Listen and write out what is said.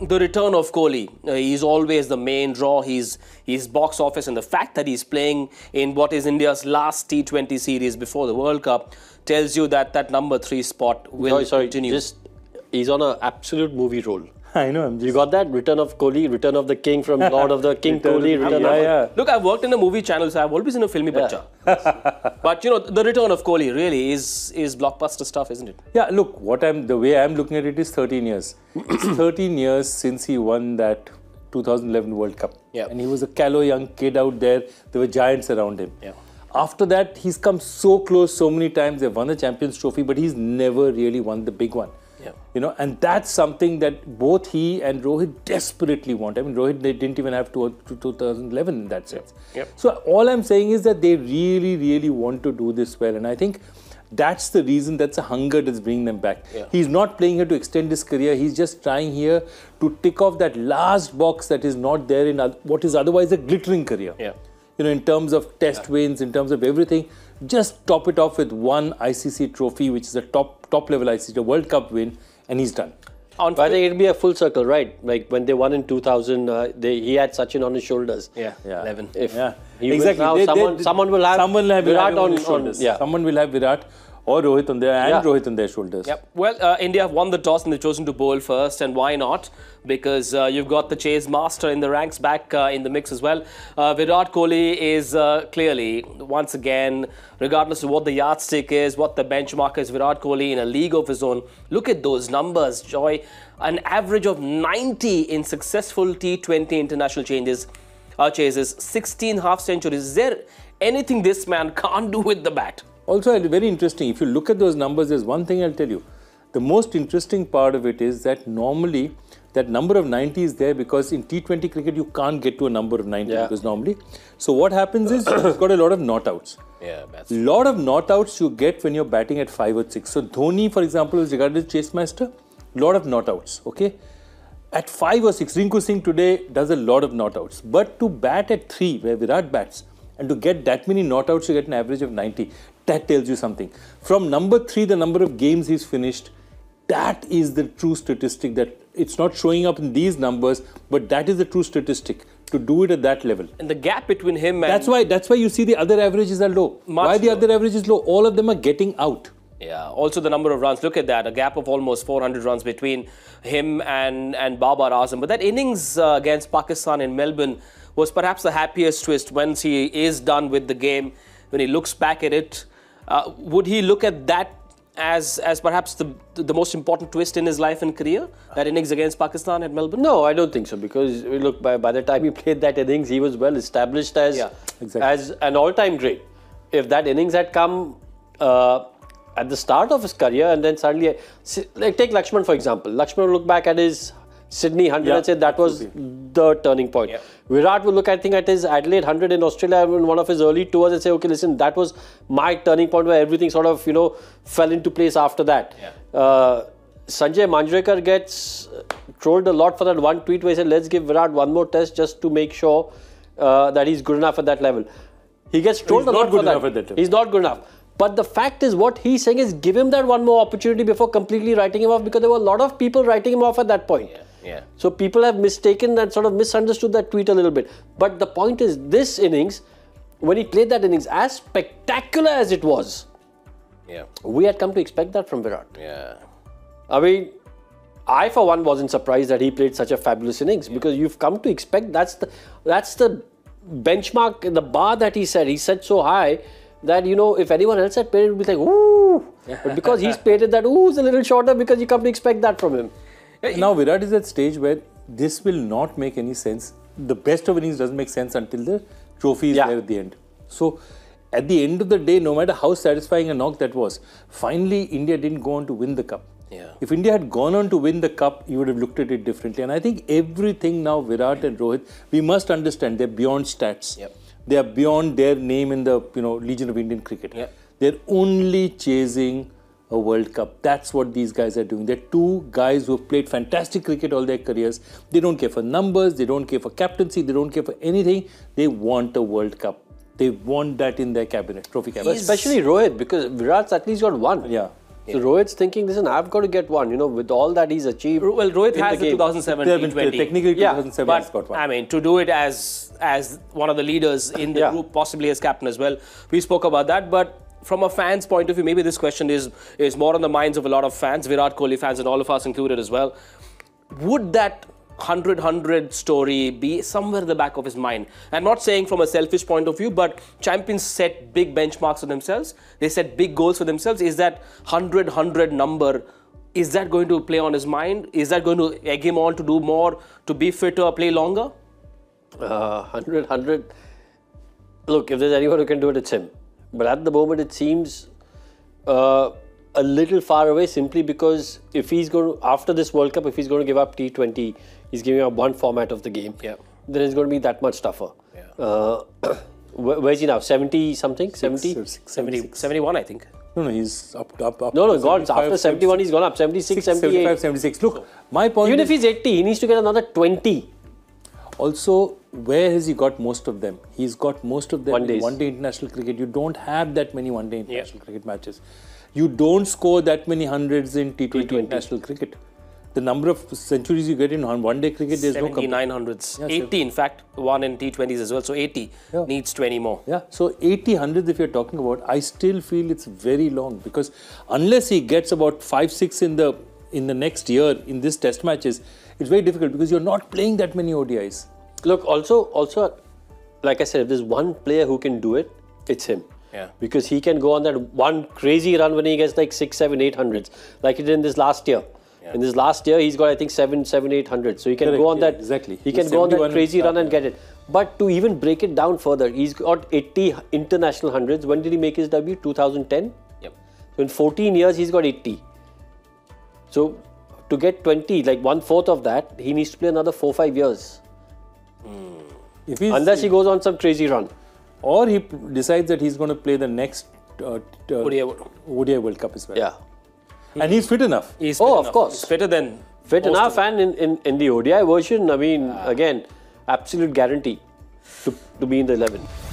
the return of Kohli. He's always the main draw. He's box office, and the fact that he's playing in what is India's last T20 series before the World Cup tells you that that number 3 spot will continue. He's on an absolute movie roll. I know. You got that? Return of Kohli, Return of the King from Lord of the King Kohli, Return of... Look, I've worked in a movie channel, so I've always been a filmy bachcha. But you know, the Return of Kohli really is blockbuster stuff, isn't it? Yeah, look, the way I'm looking at it is 13 years. It's 13 years since he won that 2011 World Cup. Yeah. And he was a callow young kid out there. There were giants around him. Yeah. After that, he's come so close so many times. They've won the Champions Trophy, but he's never really won the big one. Yeah. You know, and that's something that both he and Rohit desperately want. I mean, Rohit, they didn't even have to 2011 in that sense. Yep. So all I'm saying is that they really, really want to do this well. And I think that's the reason, that's a hunger that's bringing them back. Yeah. He's not playing here to extend his career. He's just trying here to tick off that last box that is not there in what is otherwise a glittering career. Yeah. You know, in terms of test wins, in terms of everything. Just top it off with one ICC trophy, which is a top level ICC, a World Cup win, and he's done. But I think it'll be a full circle, right? Like when they won in 2000, he had Sachin on his shoulders. Yeah, yeah. 11. Exactly. Now someone will have Virat on his shoulders. Yeah. Someone will have Virat or Rohit on their Rohit on their shoulders. Yep. Well, India have won the toss and they've chosen to bowl first, and why not? Because you've got the chase master in the ranks back in the mix as well. Virat Kohli is clearly, once again, regardless of what the yardstick is, what the benchmark is, Virat Kohli in a league of his own. Look at those numbers, Joy. An average of 90 in successful T20 international chases, 16 half centuries. Is there anything this man can't do with the bat? Also, very interesting, if you look at those numbers, there's one thing I'll tell you. The most interesting part of it is that normally that number of 90 is there because in T20 cricket, you can't get to a number of 90 because normally. So what happens is you've got a lot of not-outs. Yeah, that's true. Lot of not-outs you get when you're batting at 5 or 6. So Dhoni, for example, is regarded as chase master. Lot of not-outs, okay? At 5 or 6, Rinku Singh today does a lot of not-outs. But to bat at 3, where Virat bats, and to get that many not-outs, you get an average of 90. That tells you something. From number 3, the number of games he's finished, that is the true statistic. That it's not showing up in these numbers, but that is the true statistic to do it at that level. And the gap between him and... That's why you see the other averages are low. Why the other averages low? All of them are getting out. Yeah, also the number of runs. Look at that, a gap of almost 400 runs between him and Babar Azam. But that innings against Pakistan in Melbourne was perhaps the happiest twist once he is done with the game. When he looks back at it, would he look at that as perhaps the most important twist in his life and career? That innings against Pakistan at Melbourne? No, I don't think so. Because look, by the time he played that innings, he was well established as an all-time great. If that innings had come at the start of his career and then suddenly... Like take Lakshman, for example. Lakshman will look back at his Sydney 100 and say that was the turning point. Yeah. Virat will look, I think, at his Adelaide 100 in Australia in one of his early tours and say, okay, listen, that was my turning point where everything sort of, you know, fell into place after that. Yeah. Sanjay Manjrekar gets trolled a lot for that one tweet where he said, let's give Virat one more test just to make sure that he's good enough at that level. He gets trolled a lot for that. He's not good enough. But the fact is, what he's saying is give him that one more opportunity before completely writing him off, because there were a lot of people writing him off at that point. Yeah. Yeah. So people have mistaken and sort of misunderstood that tweet a little bit. But the point is, this innings, when he played that innings, as spectacular as it was, we had come to expect that from Virat. Yeah. I mean, I for one wasn't surprised that he played such a fabulous innings because you've come to expect that's the benchmark, the bar that he set so high that, you know, if anyone else had played it, would be like, ooh. But because he's played it, that ooh is a little shorter because you come to expect that from him. Now Virat is at stage where this will not make any sense. The best of innings doesn't make sense until the trophy is there at the end. So at the end of the day, no matter how satisfying a knock that was, finally India didn't go on to win the cup. Yeah. If India had gone on to win the cup, you would have looked at it differently. And I think everything now, Virat and Rohit, we must understand they're beyond stats. Yep. They are beyond their name in the Legion of Indian cricket. Yep. They're only chasing a World Cup. That's what these guys are doing. They're two guys who have played fantastic cricket all their careers. They don't care for numbers. They don't care for captaincy. They don't care for anything. They want a World Cup. They want that in their cabinet, trophy cabinet. Especially Rohit, because Virat's at least got one. Yeah. So Rohit's thinking, listen, I've got to get one, with all that he's achieved. Well, Rohit has the 2007 T20. Technically, 2007 has got one. I mean, to do it as one of the leaders in the group, possibly as captain as well. We spoke about that, but from a fan's point of view, maybe this question is more on the minds of a lot of fans, Virat Kohli fans and all of us included as well. Would that 100-100 story be somewhere in the back of his mind? I'm not saying from a selfish point of view, but champions set big benchmarks for themselves. They set big goals for themselves. Is that 100-100 number, is that going to play on his mind? Is that going to egg him on to do more, to be fitter, play longer? 100-100. Look, if there's anyone who can do it, it's him. But at the moment, it seems a little far away, simply because if he's going to, after this World Cup, if he's going to give up T20, he's giving up one format of the game, then it's going to be that much tougher. Yeah. Where's he now? 70 something? 70? 71, I think. No, he's up. No, God's after 71, he's gone up. 76, 78. 75, 76. Look, my point is, even if he's 80, he needs to get another 20. Also, where has he got most of them? He's got most of them in one-day international cricket. You don't have that many one-day international cricket matches. You don't score that many hundreds in T20 international cricket. The number of centuries you get in one-day cricket, there's no... 79 hundreds. 80, in fact, one in T20s as well. So 80 needs 20 more. Yeah, so 80 hundreds if you're talking about, I still feel it's very long, because unless he gets about 5-6 in the next year in this test matches, it's very difficult, because you're not playing that many ODIs. Look, also, like I said, if there's one player who can do it, it's him. Yeah. Because he can go on that one crazy run when he gets like 6, 7, 800s, like he did in this last year. Yeah. In this last year, he's got, I think, 7, 800. So he can go on that. Exactly. He can go on that crazy run and get it. But to even break it down further, he's got 80 international hundreds. When did he make his debut? 2010. Yep. So in 14 years, he's got 80. So to get 20, like 1/4 of that, he needs to play another 4-5 years. Mm. Unless he goes on some crazy run. Or he decides that he's going to play the next ODI World Cup as well. Yeah. And he's fit enough. He's fit enough. Of course. He's fitter than... Fit enough, and in the ODI version, I mean, again, absolute guarantee to be in the 11.